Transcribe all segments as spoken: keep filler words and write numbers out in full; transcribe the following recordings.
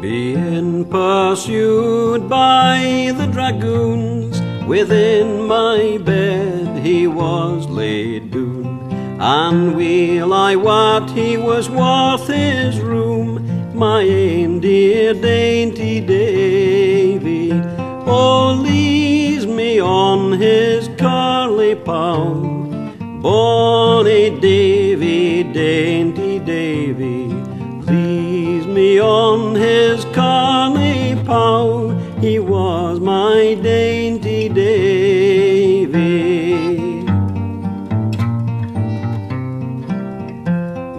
Being pursued by the dragoons, within my bed he was laid down. And well I wot he was worth his room, my ain dear dainty Davie. Oh, leaves me on his curly paw, bonny Davie, dainty Davie. On his curly paw, he was my dainty Davie.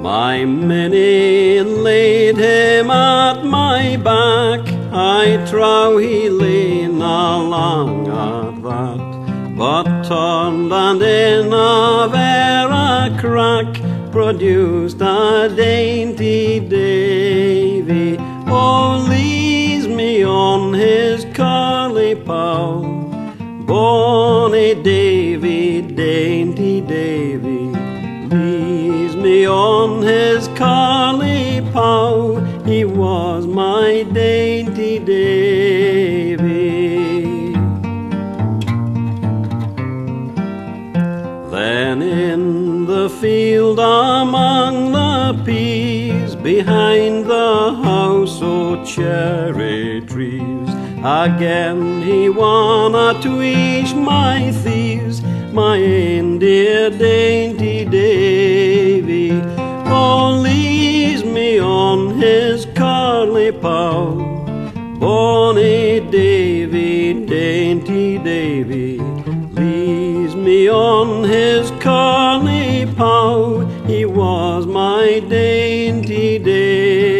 My minnie laid him at my back, I trow he lay na long at that, but turned and in a vera crack produced a dainty Davie. Oh, leaves me on his curly paw, bonny Davie, dainty Davie. Leaves me on his curly paw, he was my dainty Davie. Then in the field among the peas, behind the house o' cherry trees, again he wanna tweesh my thieves, my ain dear dainty Davie. Oh, leaves me on his curly paw, bonny Davie, dainty Davie. Leaves me on his curly paw, he was my dainty Davie.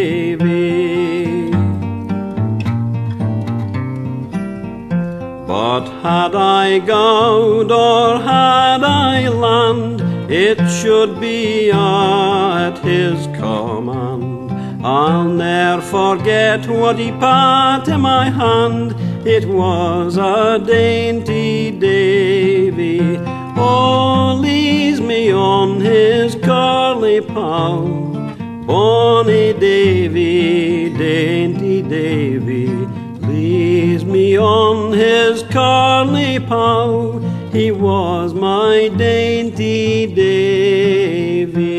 But had I gowd or had I land, it should be at his command. I'll ne'er forget what he pat in my hand, it was a dainty Davie. Oh, leaves me on his curly paw, bonny Davie, dainty Davie. Leaves me on his curly paw, he was my dainty Davie.